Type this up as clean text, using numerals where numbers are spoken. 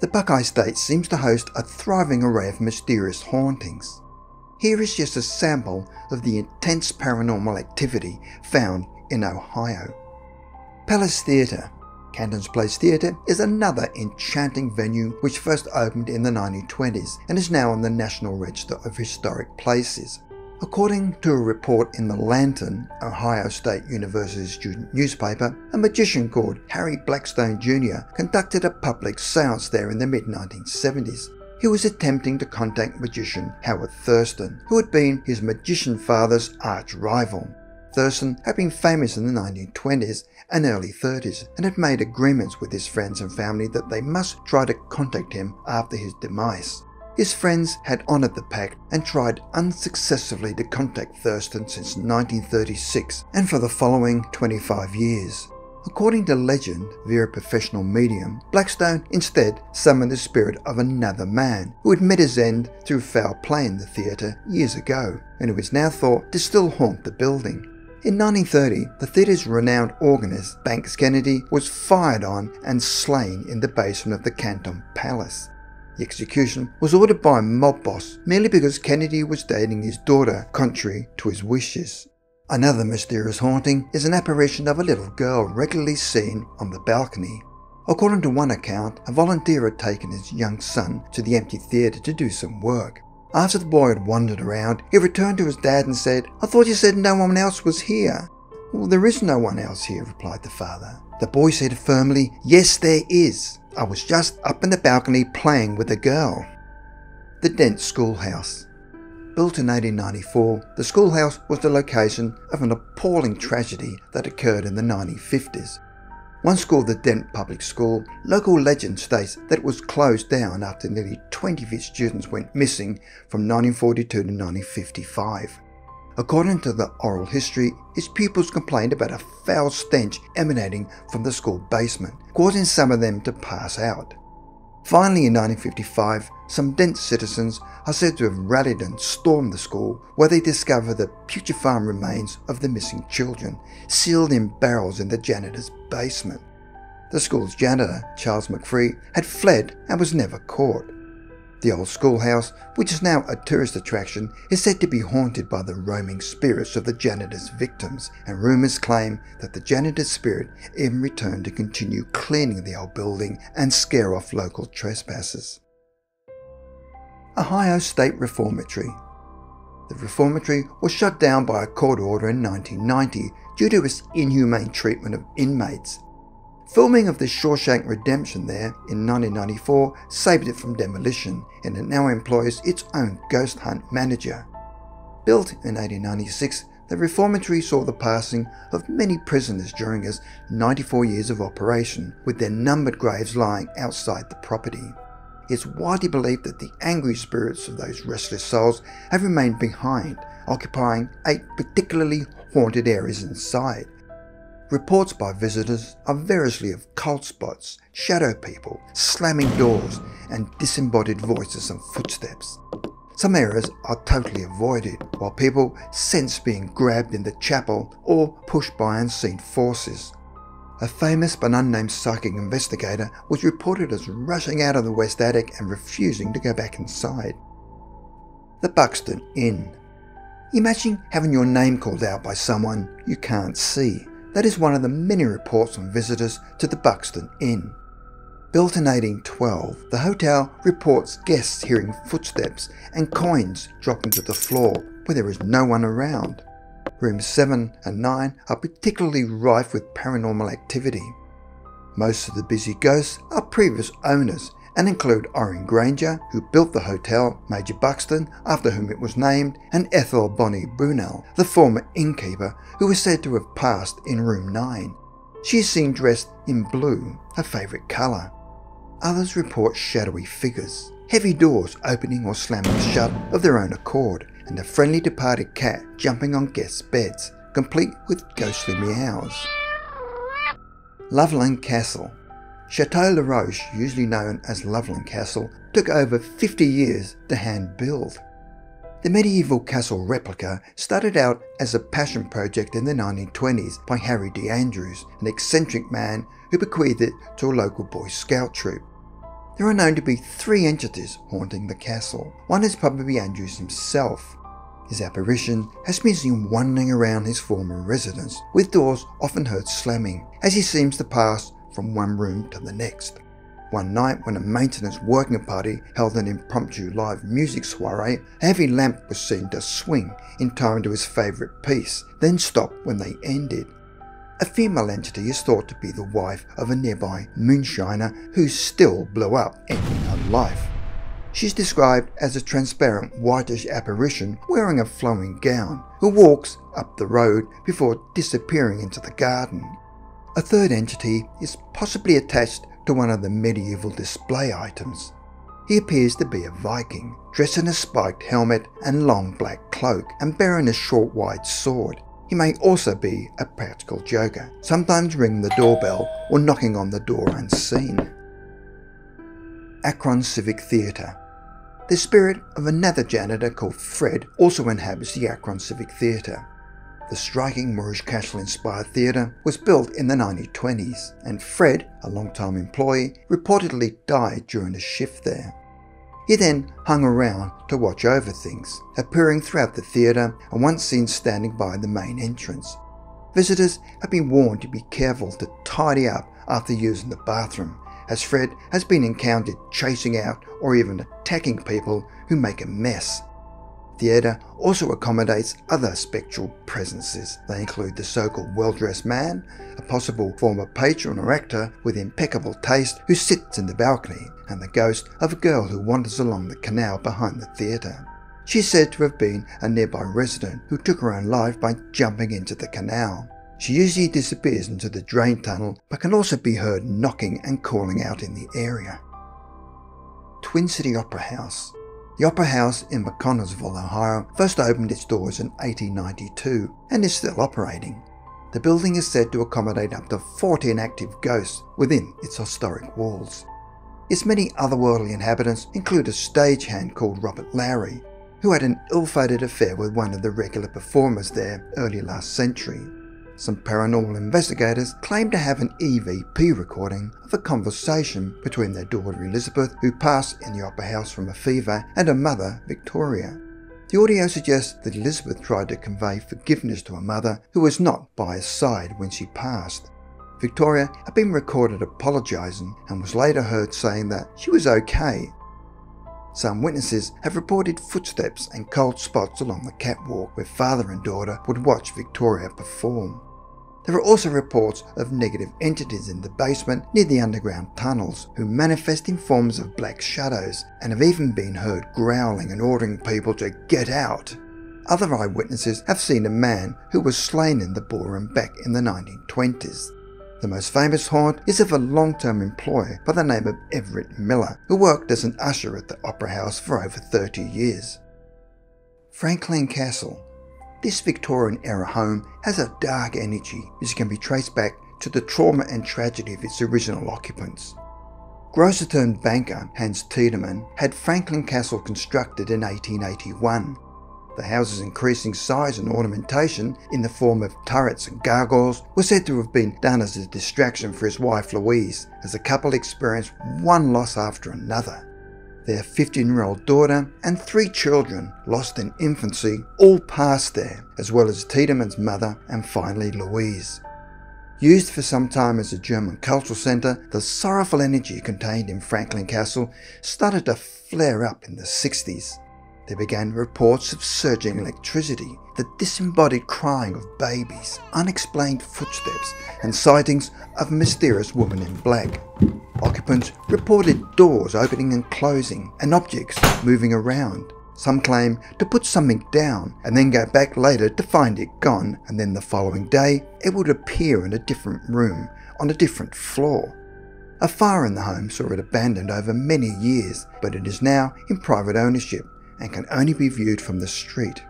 The Buckeye State seems to host a thriving array of mysterious hauntings. Here is just a sample of the intense paranormal activity found in Ohio. Palace Theatre, Canton's Place Theatre, is another enchanting venue which first opened in the 1920s and is now on the National Register of Historic Places. According to a report in the Lantern, Ohio State University student newspaper, a magician called Harry Blackstone Jr. conducted a public seance there in the mid-1970s. He was attempting to contact magician Howard Thurston, who had been his magician father's arch-rival. Thurston had been famous in the 1920s and early 30s and had made agreements with his friends and family that they must try to contact him after his demise. His friends had honoured the pact and tried unsuccessfully to contact Thurston since 1936 and for the following 25 years. According to legend, via a professional medium, Blackstone instead summoned the spirit of another man who had met his end through foul play in the theatre years ago and who is now thought to still haunt the building. In 1930, the theatre's renowned organist Banks Kennedy was fired on and slain in the basement of the Canton Palace. The execution was ordered by a mob boss merely because Kennedy was dating his daughter, contrary to his wishes. Another mysterious haunting is an apparition of a little girl regularly seen on the balcony. According to one account, a volunteer had taken his young son to the empty theatre to do some work. After the boy had wandered around, he returned to his dad and said, "I thought you said no one else was here." "Well, there is no one else here," replied the father. The boy said firmly, "Yes, there is. I was just up in the balcony playing with a girl." The Dent Schoolhouse. Built in 1894, the schoolhouse was the location of an appalling tragedy that occurred in the 1950s. Once called the Dent Public School, local legend states that it was closed down after nearly 20 of its students went missing from 1942 to 1955. According to the oral history, his pupils complained about a foul stench emanating from the school basement, causing some of them to pass out. Finally, in 1955, some Dent citizens are said to have rallied and stormed the school, where they discover the putrefied remains of the missing children, sealed in barrels in the janitor's basement. The school's janitor, Charles McFree, had fled and was never caught. The old schoolhouse, which is now a tourist attraction, is said to be haunted by the roaming spirits of the janitor's victims, and rumours claim that the janitor's spirit even returned to continue cleaning the old building and scare off local trespassers. Ohio State Reformatory. The reformatory was shut down by a court order in 1990 due to its inhumane treatment of inmates. Filming of the Shawshank Redemption there in 1994 saved it from demolition, and it now employs its own ghost hunt manager. Built in 1896, the reformatory saw the passing of many prisoners during its 94 years of operation, with their numbered graves lying outside the property. It's widely believed that the angry spirits of those restless souls have remained behind, occupying 8 particularly haunted areas inside. Reports by visitors are variously of cold spots, shadow people, slamming doors, and disembodied voices and footsteps. Some areas are totally avoided, while people sense being grabbed in the chapel or pushed by unseen forces. A famous but unnamed psychic investigator was reported as rushing out of the west attic and refusing to go back inside. The Buxton Inn. Imagine having your name called out by someone you can't see. That is one of the many reports on visitors to the Buxton Inn. Built in 1812, the hotel reports guests hearing footsteps and coins dropping to the floor where there is no one around. Rooms 7 and 9 are particularly rife with paranormal activity. Most of the busy ghosts are previous owners and include Orrin Granger, who built the hotel, Major Buxton, after whom it was named, and Ethel Bonnie Brunel, the former innkeeper, who is said to have passed in room 9. She is seen dressed in blue, her favourite colour. Others report shadowy figures, heavy doors opening or slamming shut of their own accord, and a friendly departed cat jumping on guests' beds, complete with ghostly meows. Loveland Castle. Chateau La Roche, usually known as Loveland Castle, took over 50 years to hand-build. The medieval castle replica started out as a passion project in the 1920s by Harry D. Andrews, an eccentric man who bequeathed it to a local Boy Scout troop. There are known to be three entities haunting the castle. One is probably Andrews himself. His apparition has been seen wandering around his former residence, with doors often heard slamming, as he seems to pass from one room to the next. One night, when a maintenance working party held an impromptu live music soiree, a heavy lamp was seen to swing in time to his favourite piece, then stop when they ended. A female entity is thought to be the wife of a nearby moonshiner who still blew up, ending her life. She's described as a transparent whitish apparition wearing a flowing gown, who walks up the road before disappearing into the garden. A third entity is possibly attached to one of the medieval display items. He appears to be a Viking, dressed in a spiked helmet and long black cloak, and bearing a short wide sword. He may also be a practical joker, sometimes ringing the doorbell or knocking on the door unseen. Akron Civic Theatre. The spirit of another janitor called Fred also inhabits the Akron Civic Theatre. The striking Moorish castle-inspired theatre was built in the 1920s, and Fred, a long-time employee, reportedly died during a shift there. He then hung around to watch over things, appearing throughout the theatre and once seen standing by the main entrance. Visitors have been warned to be careful to tidy up after using the bathroom, as Fred has been encountered chasing out or even attacking people who make a mess. The theatre also accommodates other spectral presences. They include the so-called well-dressed man, a possible former patron or actor with impeccable taste who sits in the balcony, and the ghost of a girl who wanders along the canal behind the theatre. She is said to have been a nearby resident who took her own life by jumping into the canal. She usually disappears into the drain tunnel, but can also be heard knocking and calling out in the area. Twin City Opera House. The Opera House in McConnellsville, Ohio, first opened its doors in 1892 and is still operating. The building is said to accommodate up to 14 active ghosts within its historic walls. Its many otherworldly inhabitants include a stagehand called Robert Lowry, who had an ill-fated affair with one of the regular performers there early last century. Some paranormal investigators claim to have an EVP recording of a conversation between their daughter Elizabeth, who passed in the Opera House from a fever, and her mother, Victoria. The audio suggests that Elizabeth tried to convey forgiveness to her mother, who was not by her side when she passed. Victoria had been recorded apologising and was later heard saying that she was okay. Some witnesses have reported footsteps and cold spots along the catwalk where father and daughter would watch Victoria perform. There are also reports of negative entities in the basement near the underground tunnels, who manifest in forms of black shadows and have even been heard growling and ordering people to get out. Other eyewitnesses have seen a man who was slain in the ballroom back in the 1920s. The most famous haunt is of a long-term employee by the name of Everett Miller, who worked as an usher at the Opera House for over 30 years. Franklin Castle. This Victorian-era home has a dark energy which can be traced back to the trauma and tragedy of its original occupants. Grocer-turned-banker Hans Tiedemann had Franklin Castle constructed in 1881. The house's increasing size and ornamentation, in the form of turrets and gargoyles, were said to have been done as a distraction for his wife Louise, as the couple experienced one loss after another. Their 15-year-old daughter and three children, lost in infancy, all passed there, as well as Tiedemann's mother and finally Louise. Used for some time as a German cultural centre, the sorrowful energy contained in Franklin Castle started to flare up in the 60s. There began reports of surging electricity, the disembodied crying of babies, unexplained footsteps, and sightings of a mysterious woman in black. Occupants reported doors opening and closing and objects moving around. Some claim to put something down and then go back later to find it gone, and then the following day it would appear in a different room, on a different floor. A fire in the home saw it abandoned over many years, but it is now in private ownership and can only be viewed from the street.